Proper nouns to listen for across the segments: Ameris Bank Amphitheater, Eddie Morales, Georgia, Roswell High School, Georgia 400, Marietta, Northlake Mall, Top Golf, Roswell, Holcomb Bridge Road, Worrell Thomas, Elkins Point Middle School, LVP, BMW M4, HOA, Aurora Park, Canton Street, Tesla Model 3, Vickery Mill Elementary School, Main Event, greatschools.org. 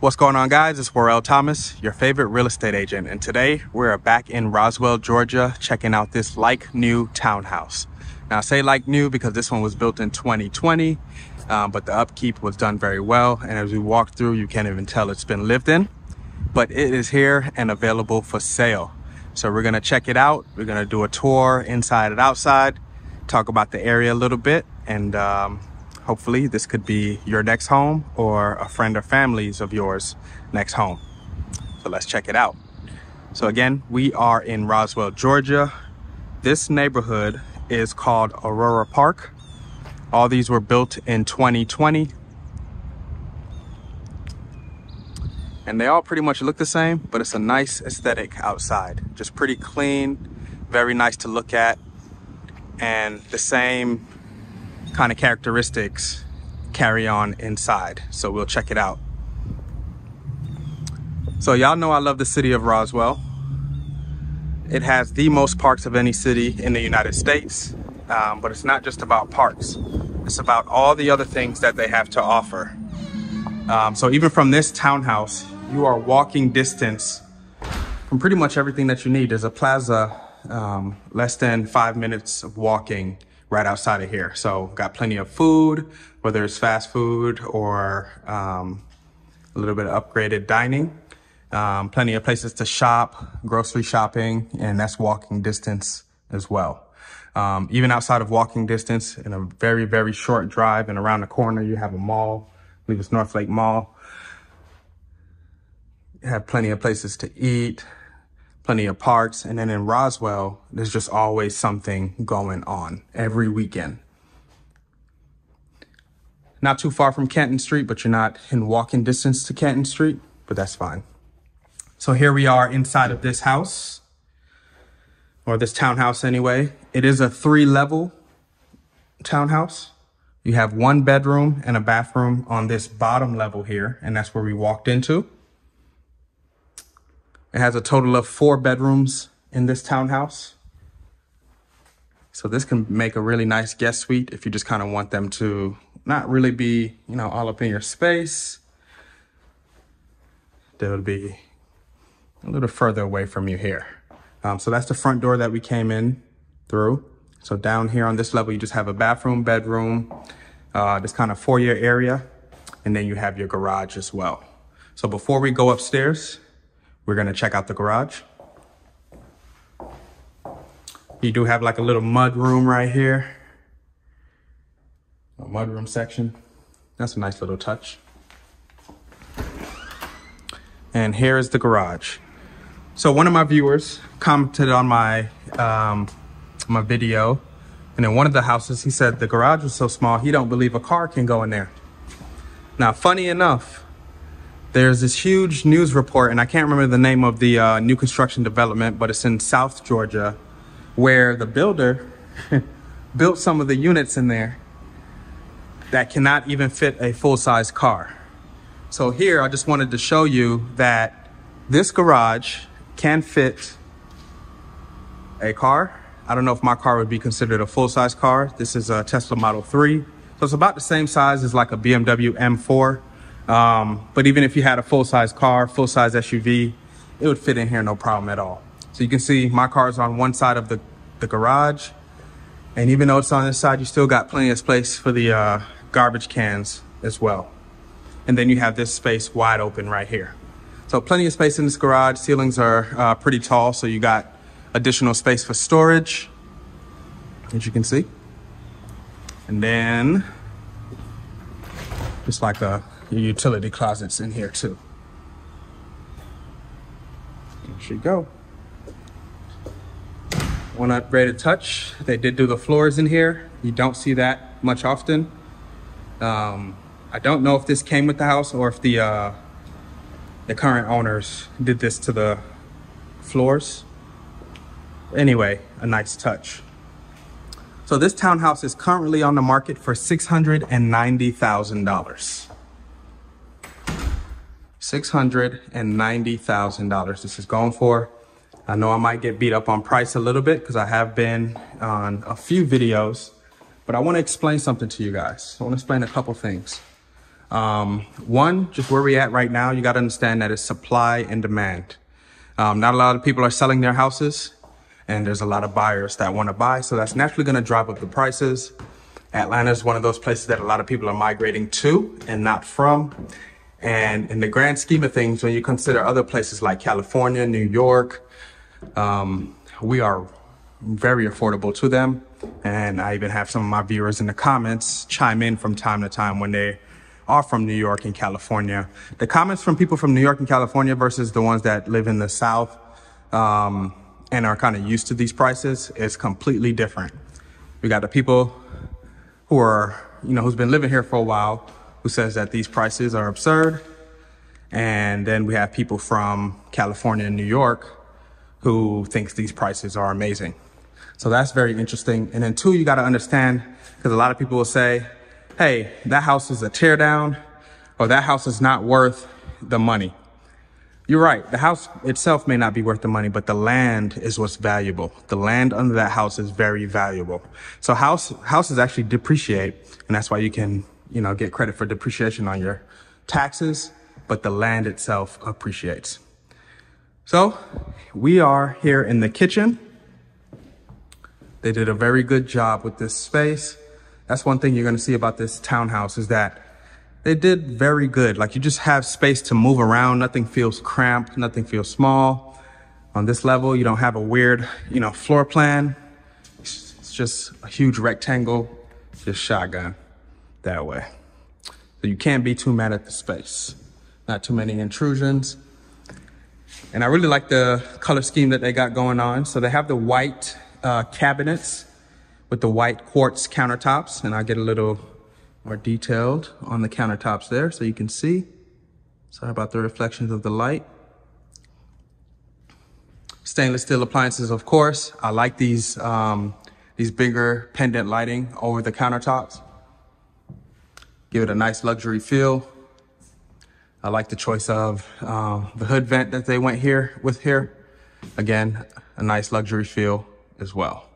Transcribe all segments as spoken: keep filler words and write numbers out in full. What's going on, guys? It's Worrell Thomas, your favorite real estate agent, and today we're back in Roswell, Georgia, checking out this like new townhouse. Now I say like new because this one was built in twenty twenty, um, but the upkeep was done very well, and as we walk through you can't even tell it's been lived in, but it is here and available for sale. So we're gonna check it out, we're gonna do a tour inside and outside, talk about the area a little bit, and um, hopefully this could be your next home or a friend or families of yours next home. So let's check it out. So again, we are in Roswell, Georgia. This neighborhood is called Aurora Park. All these were built in twenty twenty. And they all pretty much look the same, but it's a nice aesthetic outside. Just pretty clean, very nice to look at, and the same kind of characteristics carry on inside, so we'll check it out. So y'all know I love the city of Roswell. It has the most parks of any city in the United States, um, but it's not just about parks, it's about all the other things that they have to offer. Um, so even from this townhouse you are walking distance from pretty much everything that you need. There's a plaza um, less than five minutes of walking right outside of here. So got plenty of food, whether it's fast food or um, a little bit of upgraded dining, um, plenty of places to shop, grocery shopping, and that's walking distance as well. Um, even outside of walking distance, in a very, very short drive and around the corner, you have a mall, I believe it's Northlake Mall. You have plenty of places to eat, plenty of parks, and then in Roswell, there's just always something going on every weekend. Not too far from Canton Street, but you're not in walking distance to Canton Street, but that's fine. So here we are inside of this house, or this townhouse anyway. It is a three-level townhouse. You have one bedroom and a bathroom on this bottom level here, and that's where we walked into. It has a total of four bedrooms in this townhouse. So this can make a really nice guest suite if you just kind of want them to not really be, you know, all up in your space. They'll be a little further away from you here. Um, so that's the front door that we came in through. So down here on this level, you just have a bathroom, bedroom, uh, this kind of foyer area, and then you have your garage as well. So before we go upstairs, we're gonna check out the garage. You do have like a little mud room right here. A mud room section. That's a nice little touch. And here is the garage. So one of my viewers commented on my, um, my video, and in one of the houses, he said the garage was so small, he don't believe a car can go in there. Now, funny enough, there's this huge news report, and I can't remember the name of the uh, new construction development, but it's in South Georgia, where the builder built some of the units in there that cannot even fit a full-size car. So here, I just wanted to show you that this garage can fit a car. I don't know if my car would be considered a full-size car. This is a Tesla Model three. So it's about the same size as like a B M W M four. Um, but even if you had a full-size car, full-size S U V, it would fit in here no problem at all. So you can see my car is on one side of the, the garage, and even though it's on this side, you still got plenty of space for the uh, garbage cans as well. And then you have this space wide open right here. So plenty of space in this garage. Ceilings are uh, pretty tall, so you got additional space for storage, as you can see. And then just like a your utility closets in here too. There you go. One upgraded touch, they did do the floors in here. You don't see that much often. Um, I don't know if this came with the house or if the uh, the current owners did this to the floors. Anyway, a nice touch. So this townhouse is currently on the market for six hundred ninety thousand dollars. six hundred ninety thousand dollars this is going for. I know I might get beat up on price a little bit because I have been on a few videos, but I want to explain something to you guys. I want to explain a couple things. Um, one, just where we're at right now, you got to understand that it's supply and demand. Um, not a lot of people are selling their houses, and there's a lot of buyers that want to buy. So that's naturally going to drive up the prices. Atlanta is one of those places that a lot of people are migrating to and not from. And in the grand scheme of things, when you consider other places like California, New York, um, we are very affordable to them. And I even have some of my viewers in the comments chime in from time to time when they are from New York and California. The comments from people from New York and California versus the ones that live in the South um, and are kind of used to these prices is completely different. We got the people who are, you know, who's been living here for a while, who says that these prices are absurd. And then we have people from California and New York who thinks these prices are amazing. So that's very interesting. And then two, you gotta understand, because a lot of people will say, hey, that house is a teardown, or that house is not worth the money. You're right, the house itself may not be worth the money, but the land is what's valuable. The land under that house is very valuable. So house, houses actually depreciate, and that's why you can, you know, get credit for depreciation on your taxes, but the land itself appreciates. So we are here in the kitchen. They did a very good job with this space. That's one thing you're gonna see about this townhouse is that they did very good. Like, you just have space to move around. Nothing feels cramped, nothing feels small. On this level, you don't have a weird, you know, floor plan. It's just a huge rectangle, just shotgun. That way. So you can't be too mad at the space. Not too many intrusions. And I really like the color scheme that they got going on. So they have the white uh, cabinets with the white quartz countertops. And I'll get a little more detailed on the countertops there so you can see. Sorry about the reflections of the light. Stainless steel appliances, of course. I like these, um, these bigger pendant lighting over the countertops. Give it a nice luxury feel. I like the choice of uh, the hood vent that they went here with here. Again, a nice luxury feel as well.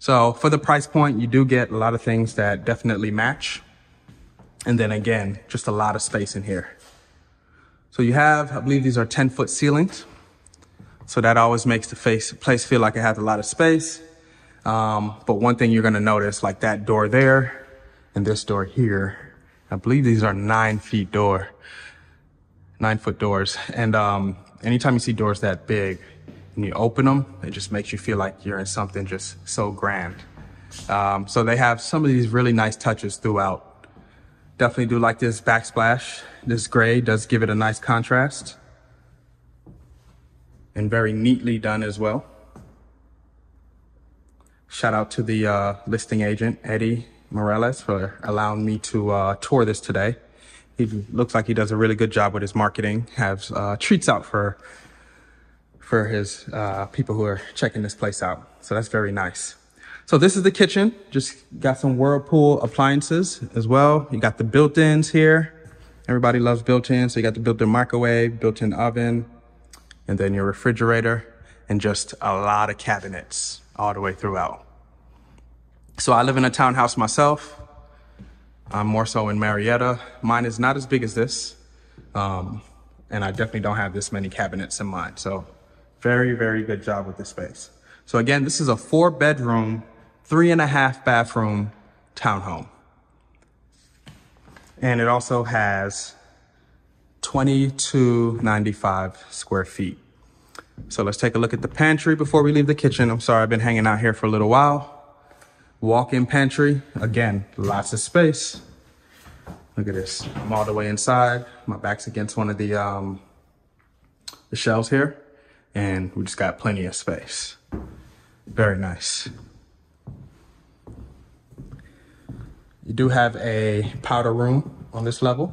So for the price point, you do get a lot of things that definitely match. And then again, just a lot of space in here. So you have, I believe these are ten foot ceilings. So that always makes the face, place feel like it has a lot of space. Um, but one thing you're gonna notice, like that door there, and this door here, I believe these are nine feet door, nine foot doors. And um, anytime you see doors that big and you open them, it just makes you feel like you're in something just so grand. Um, so they have some of these really nice touches throughout. Definitely do like this backsplash. This gray does give it a nice contrast and very neatly done as well. Shout out to the uh, listing agent, Eddie Morales, for allowing me to uh, tour this today. He looks like he does a really good job with his marketing, has uh, treats out for, for his uh, people who are checking this place out. So that's very nice. So this is the kitchen. Just got some Whirlpool appliances as well. You got the built-ins here. Everybody loves built-ins. So you got the built-in microwave, built-in oven, and then your refrigerator, and just a lot of cabinets all the way throughout. So I live in a townhouse myself. I'm more so in Marietta. Mine is not as big as this. Um, and I definitely don't have this many cabinets in mine. So very, very good job with this space. So again, this is a four bedroom, three and a half bathroom townhome. And it also has twenty-two ninety-five square feet. So let's take a look at the pantry before we leave the kitchen. I'm sorry, I've been hanging out here for a little while. Walk-in pantry, again, lots of space. Look at this, I'm all the way inside. My back's against one of the, um, the shelves here, and we just got plenty of space. Very nice. You do have a powder room on this level,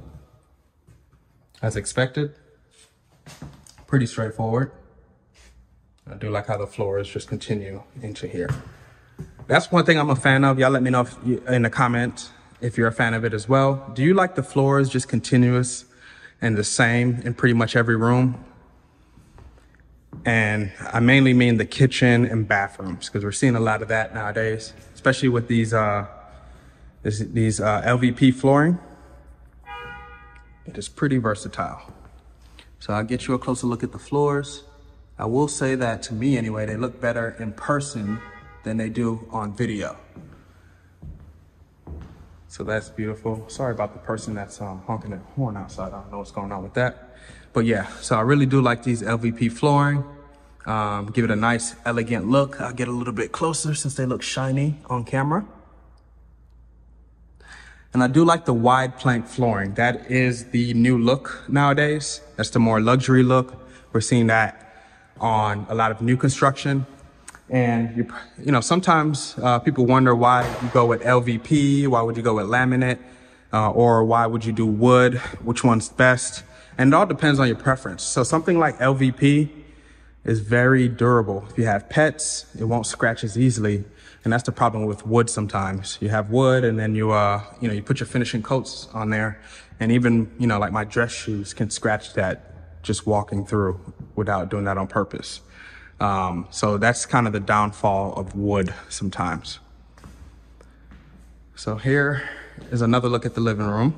as expected. Pretty straightforward. I do like how the floors just continue into here. That's one thing I'm a fan of. Y'all let me know if you, in the comment if you're a fan of it as well. Do you like the floors just continuous and the same in pretty much every room? And I mainly mean the kitchen and bathrooms, because we're seeing a lot of that nowadays, especially with these, uh, this, these uh, L V P flooring. It is pretty versatile. So I'll get you a closer look at the floors. I will say that, to me anyway, they look better in person than they do on video. So that's beautiful. Sorry about the person that's um, honking that horn outside. I don't know what's going on with that. But yeah, so I really do like these L V P flooring. Um, give it a nice, elegant look. I'll get a little bit closer since they look shiny on camera. And I do like the wide plank flooring. That is the new look nowadays. That's the more luxury look. We're seeing that on a lot of new construction. And, you, you know, sometimes uh, people wonder why you go with L V P, why would you go with laminate, uh, or why would you do wood, which one's best? And it all depends on your preference. So something like L V P is very durable. If you have pets, it won't scratch as easily. And that's the problem with wood sometimes. You have wood and then you, uh, you know, you put your finishing coats on there. And even, you know, like my dress shoes can scratch that just walking through without doing that on purpose. Um, so that's kind of the downfall of wood sometimes. So here is another look at the living room.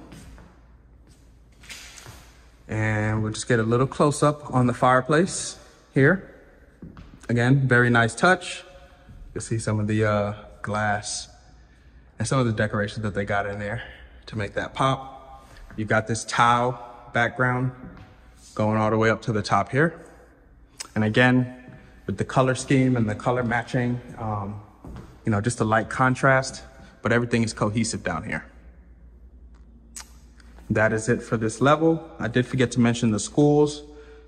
And we'll just get a little close up on the fireplace here. Again, very nice touch. You'll see some of the uh, glass and some of the decorations that they got in there to make that pop. You've got this tile background going all the way up to the top here. And again, with the color scheme and the color matching, um, you know, just a light contrast, but everything is cohesive down here. That is it for this level. I did forget to mention the schools,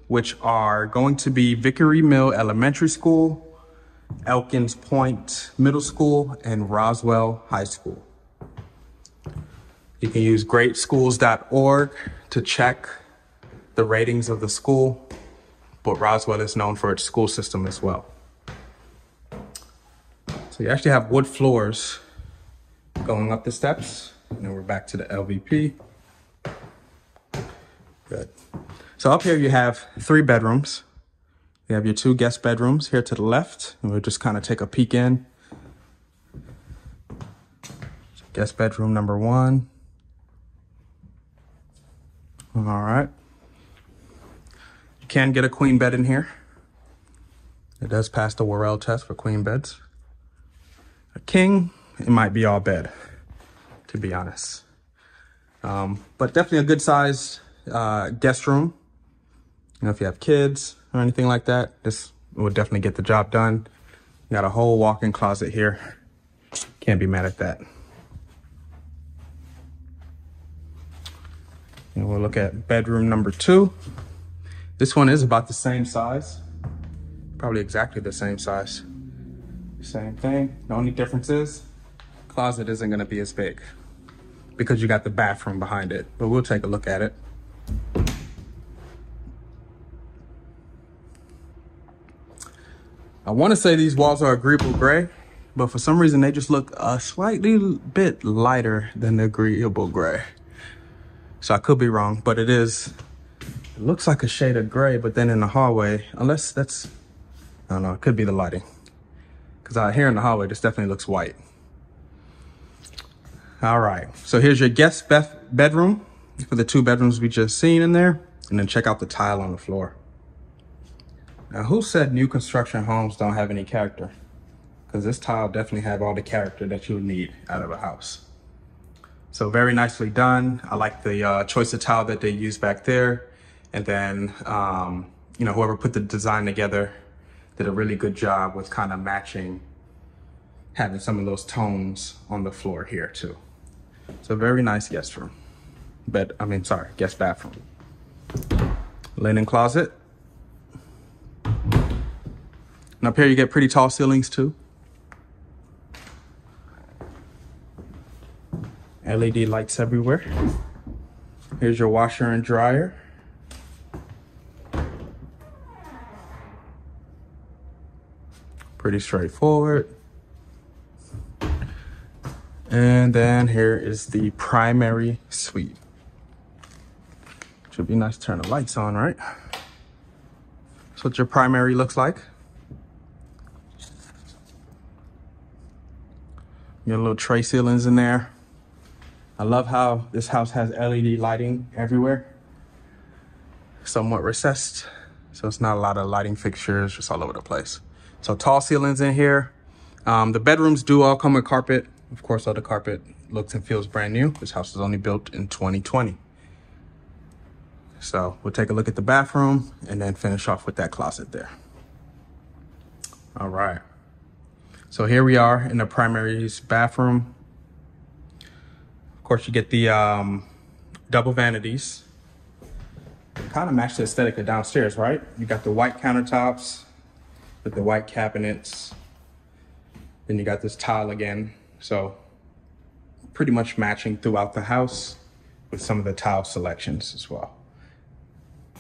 which are going to be Vickery Mill Elementary School, Elkins Point Middle School, and Roswell High School. You can use great schools dot org to check the ratings of the school, but Roswell is known for its school system as well. So you actually have wood floors going up the steps, and then we're back to the L V P. Good. So up here you have three bedrooms. You have your two guest bedrooms here to the left, and we'll just kind of take a peek in. Guest bedroom number one. All right. You can get a queen bed in here. It does pass the Worrell test for queen beds. A king, it might be all bed, to be honest. Um, but definitely a good sized uh, guest room. You know, if you have kids or anything like that, this will definitely get the job done. You got a whole walk-in closet here. Can't be mad at that. And we'll look at bedroom number two. This one is about the same size, probably exactly the same size. Same thing. The only difference is closet isn't going to be as big because you got the bathroom behind it, but we'll take a look at it. I want to say these walls are agreeable gray, but for some reason they just look a slightly bit lighter than the agreeable gray. So I could be wrong, but it is, it looks like a shade of gray, but then in the hallway, unless that's, I don't know, it could be the lighting. Because out here in the hallway, this definitely looks white. All right, so here's your guest bedroom for the two bedrooms we just seen in there, and then check out the tile on the floor. Now, who said new construction homes don't have any character? Because this tile definitely have all the character that you'll need out of a house. So very nicely done. I like the uh, choice of tile that they used back there. And then, um, you know, whoever put the design together did a really good job with kind of matching, having some of those tones on the floor here too. So very nice guest room, but I mean, sorry, guest bathroom. Linen closet. And up here you get pretty tall ceilings too. L E D lights everywhere. Here's your washer and dryer. Pretty straightforward. And then here is the primary suite. Should be nice to turn the lights on, right? That's what your primary looks like. You got little tray ceilings in there. I love how this house has L E D lighting everywhere. somewhat recessed, so it's not a lot of lighting fixtures just all over the place. So tall ceilings in here. Um, the bedrooms do all come with carpet. Of course, all the carpet looks and feels brand new. This house was only built in twenty twenty. So we'll take a look at the bathroom and then finish off with that closet there. All right. So here we are in the primary's bathroom. Of course, you get the um, double vanities. It kind of match the aesthetic of downstairs, right? You got the white countertops with the white cabinets. Then you got this tile again. So pretty much matching throughout the house with some of the tile selections as well.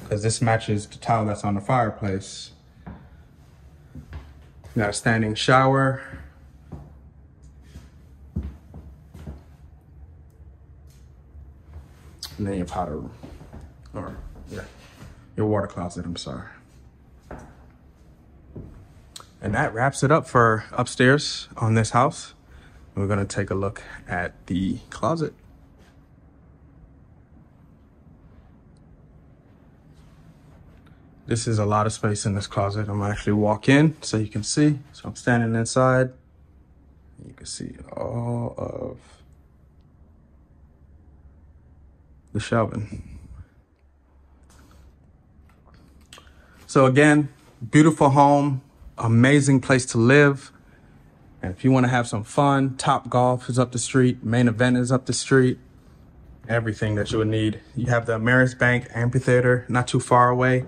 Because this matches the tile that's on the fireplace. You got a standing shower. And then your powder room. Or yeah, your water closet, I'm sorry. And that wraps it up for upstairs on this house. We're gonna take a look at the closet. This is a lot of space in this closet. I'm gonna actually walk in so you can see. So I'm standing inside. You can see all of the shelving. So again, beautiful home, amazing place to live. And if you want to have some fun, Top Golf is up the street, Main Event is up the street, everything that you would need. You have the Ameris Bank Amphitheater not too far away.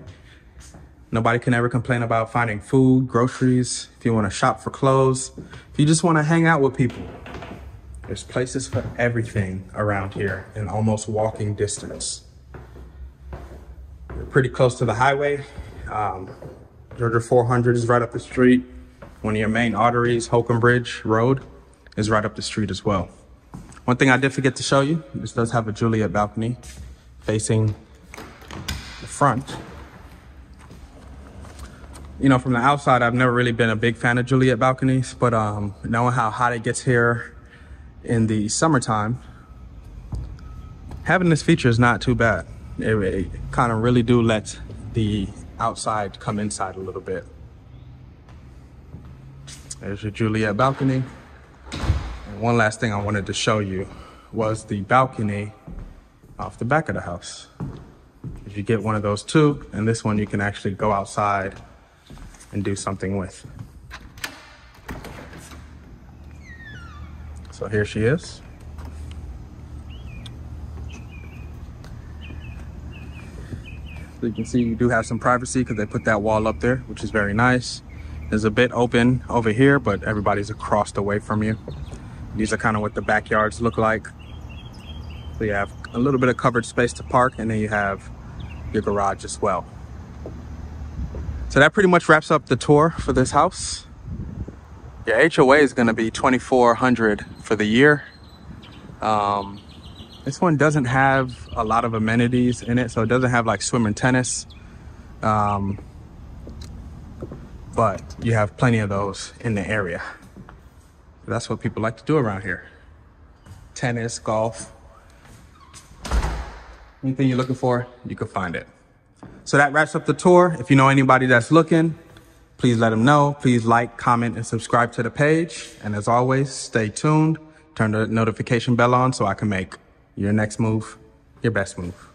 Nobody can ever complain about finding food, groceries, if you want to shop for clothes, if you just want to hang out with people. There's places for everything around here in almost walking distance. You're pretty close to the highway. Um, Georgia four hundred is right up the street. One of your main arteries, Holcomb Bridge Road, is right up the street as well. One thing I did forget to show you, this does have a Juliet balcony facing the front. You know, from the outside, I've never really been a big fan of Juliet balconies, but um, knowing how hot it gets here in the summertime, having this feature is not too bad. It, it kind of really do let the outside come inside a little bit. There's your Juliet balcony. And one last thing I wanted to show you was the balcony off the back of the house. You get one of those too, and this one you can actually go outside and do something with. So here she is. So you can see you do have some privacy because they put that wall up there, which is very nice. There's a bit open over here, but everybody's across away from you. These are kind of what the backyards look like. So you have a little bit of covered space to park, and then you have your garage as well. So that pretty much wraps up the tour for this house. Your H O A is gonna be twenty-four hundred dollars for the year. Um, this one doesn't have a lot of amenities in it, so it doesn't have like swim and tennis. Um, but you have plenty of those in the area. That's what people like to do around here. Tennis, golf, anything you're looking for, you can find it. So that wraps up the tour. If you know anybody that's looking, please let them know. Please like, comment, and subscribe to the page. And as always, stay tuned. Turn the notification bell on so I can make your next move your best move.